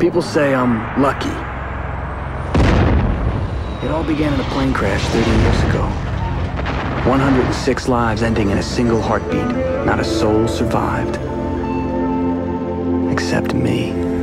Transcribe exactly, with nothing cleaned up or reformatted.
People say I'm lucky. It all began in a plane crash thirty years ago. one hundred six lives ending in a single heartbeat. Not a soul survived. Except me.